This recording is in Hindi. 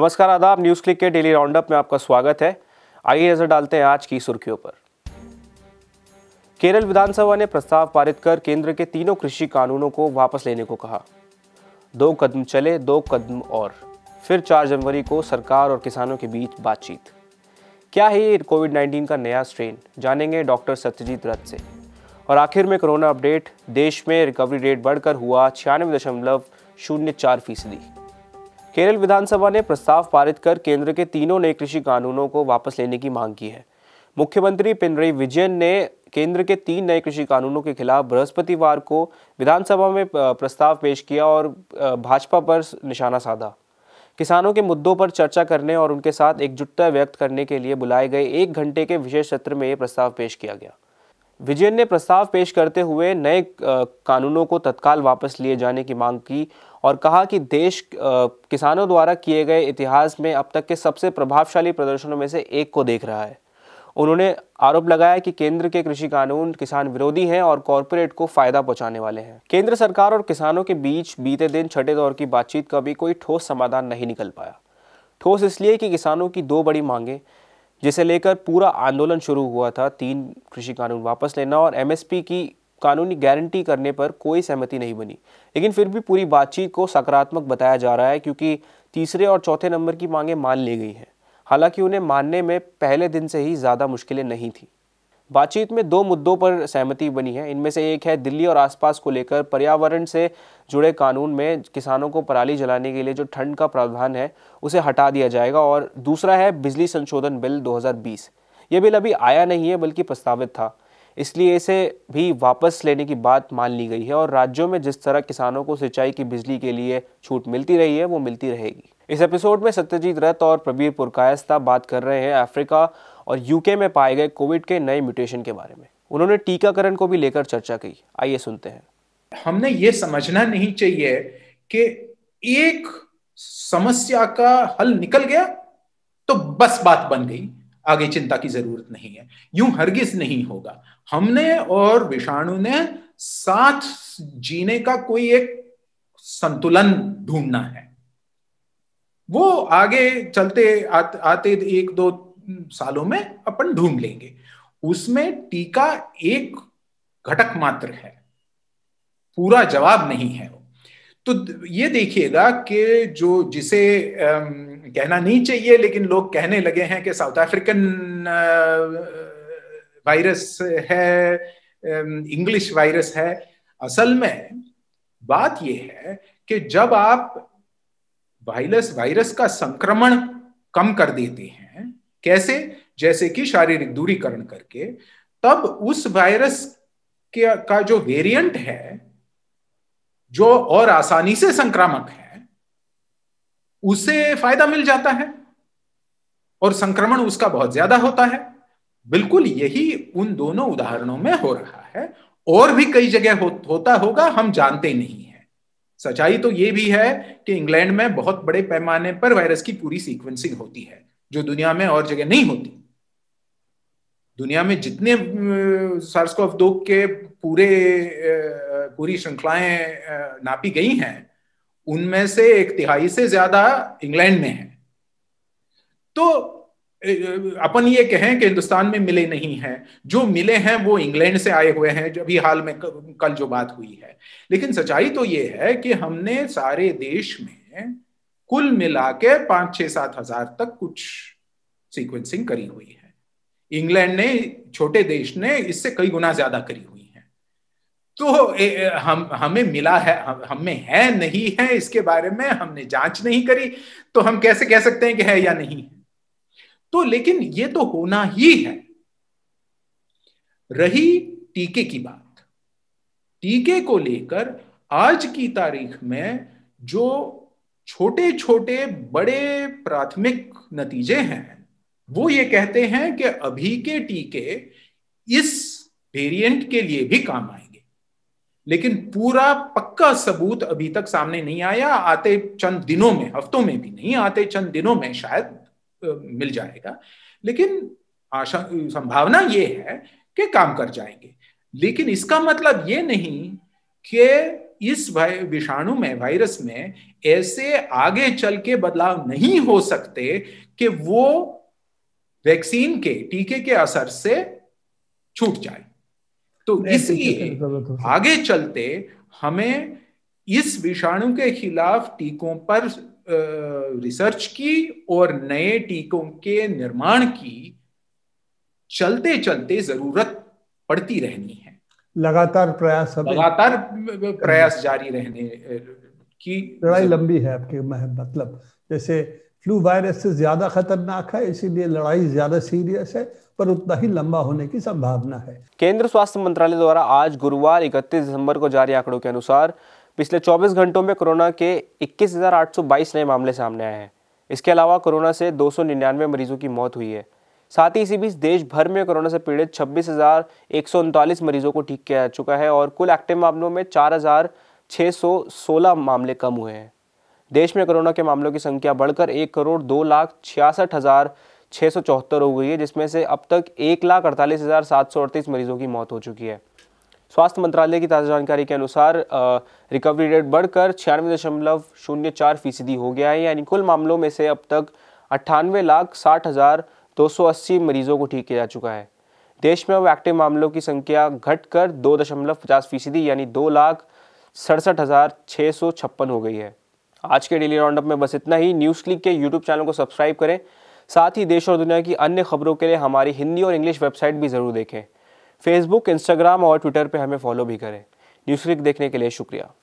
नमस्कार आदाब, न्यूज़ क्लिक के डेली राउंडअप में आपका स्वागत है। आइए नजर डालते हैं आज की सुर्खियों पर। केरल विधानसभा ने प्रस्ताव पारित कर केंद्र के तीनों कृषि कानूनों को वापस लेने को कहा। 2 कदम चले, 2 कदम और, फिर 4 जनवरी को सरकार और किसानों के बीच बातचीत। क्या है ये कोविड-19 का नया स्ट्रेन, जानेंगे डॉ सत्यजीत रथ से। और आखिर में कोरोना अपडेट, देश में रिकवरी रेट बढ़कर हुआ 96.04%। केरल विधानसभा ने प्रस्ताव पारित कर केंद्र के तीनों नए कृषि कानूनों को वापस लेने की मांग की है। मुख्यमंत्री पिनरई विजयन ने केंद्र के 3 नए कृषि कानूनों के खिलाफ बृहस्पतिवार को विधानसभा में प्रस्ताव पेश किया और भाजपा पर निशाना साधा। किसानों के मुद्दों पर चर्चा करने और उनके साथ एकजुटता व्यक्त करने के लिए बुलाए गए 1 घंटे के विशेष सत्र में ये प्रस्ताव पेश किया गया। विजयन ने प्रस्ताव पेश करते हुए नए कानूनों को तत्काल वापस लिए जाने की मांग की और कहा कि देश किसानों द्वारा किए गए इतिहास में अब तक के सबसे प्रभावशाली प्रदर्शनों में से एक को देख रहा है। उन्होंने आरोप लगाया कि केंद्र के कृषि कानून किसान विरोधी हैं और कॉरपोरेट को फायदा पहुंचाने वाले हैं। केंद्र सरकार और किसानों के बीच बीते दिन छठे दौर की बातचीत का भी कोई ठोस समाधान नहीं निकल पाया। ठोस इसलिए कि किसानों की 2 बड़ी मांगें, जिसे लेकर पूरा आंदोलन शुरू हुआ था, 3 कृषि कानून वापस लेना और MSP की कानूनी गारंटी करने पर कोई सहमति नहीं बनी। लेकिन फिर भी पूरी बातचीत को सकारात्मक बताया जा रहा है, क्योंकि तीसरे और चौथे नंबर की मांगें मान ली गई हैं। हालांकि उन्हें मानने में पहले दिन से ही ज़्यादा मुश्किलें नहीं थी। बातचीत में 2 मुद्दों पर सहमति बनी है। इनमें से एक है दिल्ली और आसपास को लेकर पर्यावरण से जुड़े कानून में किसानों को पराली जलाने के लिए जो ठंड का प्रावधान है उसे हटा दिया जाएगा, और दूसरा है बिजली संशोधन बिल 2020। ये बिल अभी आया नहीं है बल्कि प्रस्तावित था, इसलिए इसे भी वापस लेने की बात मान ली गई है। और राज्यों में जिस तरह किसानों को सिंचाई की बिजली के लिए छूट मिलती रही है वो मिलती रहेगी। इस एपिसोड में सत्यजीत रथ और प्रवीर पुरकायस्था बात कर रहे हैं अफ्रीका और यूके में पाए गए कोविड के नए म्यूटेशन के बारे में। उन्होंने टीकाकरण को भी लेकर चर्चा की। आइए सुनते हैं। हमने ये समझना नहीं चाहिए कि एक समस्या का हल निकल गया तो बस बात बन गई, आगे चिंता की जरूरत नहीं है। यूं हरगिज नहीं होगा। हमने और विषाणु ने साथ जीने का कोई एक संतुलन ढूंढना है। वो आगे चलते आते 1-2 सालों में अपन ढूंढ लेंगे। उसमें टीका एक घटक मात्र है, पूरा जवाब नहीं है। तो ये देखिएगा कि जो जिसे कहना नहीं चाहिए लेकिन लोग कहने लगे हैं कि साउथ अफ्रीकन वायरस है, इंग्लिश वायरस है, असल में बात यह है कि जब आप वायरस का संक्रमण कम कर देते हैं, कैसे, जैसे कि शारीरिक दूरीकरण करके, तब उस वायरस का जो वेरिएंट है जो और आसानी से संक्रामक है उसे फायदा मिल जाता है और संक्रमण उसका बहुत ज्यादा होता है। बिल्कुल यही उन दोनों उदाहरणों में हो रहा है और भी कई जगह होता होगा, हम जानते नहीं है। सच्चाई तो ये भी है कि इंग्लैंड में बहुत बड़े पैमाने पर वायरस की पूरी सीक्वेंसिंग होती है जो दुनिया में और जगह नहीं होती। दुनिया में जितने SARS-CoV-2 के पूरी श्रृंखलाएं नापी गई हैं उनमें से 1/3 से ज्यादा इंग्लैंड में है। तो अपन ये कहें कि हिंदुस्तान में मिले नहीं हैं, जो मिले हैं वो इंग्लैंड से आए हुए हैं, जो अभी हाल में कल जो बात हुई है। लेकिन सच्चाई तो ये है कि हमने सारे देश में कुल मिला के 5-7 हजार तक कुछ सीक्वेंसिंग करी हुई है। इंग्लैंड ने, छोटे देश ने, इससे कई गुना ज्यादा करी हुई है। तो हमें मिला है, हमें है नहीं है इसके बारे में हमने जांच नहीं करी, तो हम कैसे कह सकते हैं कि है या नहीं है। तो लेकिन ये तो होना ही है। रही टीके की बात, टीके को लेकर आज की तारीख में जो छोटे छोटे बड़े प्राथमिक नतीजे हैं वो ये कहते हैं कि अभी के टीके इस वेरिएंट के लिए भी काम आएंगे। लेकिन पूरा पक्का सबूत अभी तक सामने नहीं आया। आते चंद दिनों में, हफ्तों में भी नहीं, आते चंद दिनों में शायद मिल जाएगा। लेकिन आशा, संभावना ये है कि काम कर जाएंगे। लेकिन इसका मतलब ये नहीं कि इस विषाणु में, वायरस में ऐसे आगे चल के बदलाव नहीं हो सकते कि वो वैक्सीन के टीके के असर से छूट जाए। तो इसलिए आगे चलते हमें इस विषाणु के खिलाफ टीकों पर रिसर्च की और नए टीकों के निर्माण की चलते चलते जरूरत पड़ती रहनी है। लगातार प्रयास जारी रहने की लड़ाई लंबी है आपके मतलब। जैसे फ्लू वायरस से ज्यादा खतरनाक है, इसीलिए लड़ाई ज्यादा सीरियस है, पर उतना ही लंबा होने की संभावना है। केंद्र स्वास्थ्य मंत्रालय द्वारा आज गुरुवार 31 दिसंबर को जारी आंकड़ों के अनुसार पिछले 24 घंटों में कोरोना के 21,822 नए मामले सामने आए हैं। इसके अलावा कोरोना से 299 मरीजों की मौत हुई है। साथ ही इसी बीच देश भर में कोरोना से पीड़ित 26,139 मरीजों को ठीक किया जा चुका है और कुल एक्टिव मामलों में 4,616 मामले कम हुए हैं। देश में कोरोना के मामलों की संख्या बढ़कर 1,02,66,674 हो गई है, जिसमें से अब तक 1,48,738 मरीजों की मौत हो चुकी है। स्वास्थ्य मंत्रालय की ताज़ा जानकारी के अनुसार रिकवरी रेट बढ़कर 96.04% हो गया है, यानी कुल मामलों में से अब तक 98,60,280 मरीजों को ठीक किया जा चुका है। देश में अब एक्टिव मामलों की संख्या घटकर 2.50% यानी 2,67,656 हो गई है। आज के डेली राउंडअप में बस इतना ही। न्यूज़ क्लिक के यूट्यूब चैनल को सब्सक्राइब करें। साथ ही देश और दुनिया की अन्य खबरों के लिए हमारी हिंदी और इंग्लिश वेबसाइट भी ज़रूर देखें। फेसबुक, इंस्टाग्राम और ट्विटर पर हमें फॉलो भी करें। न्यूज़ क्लिक देखने के लिए शुक्रिया।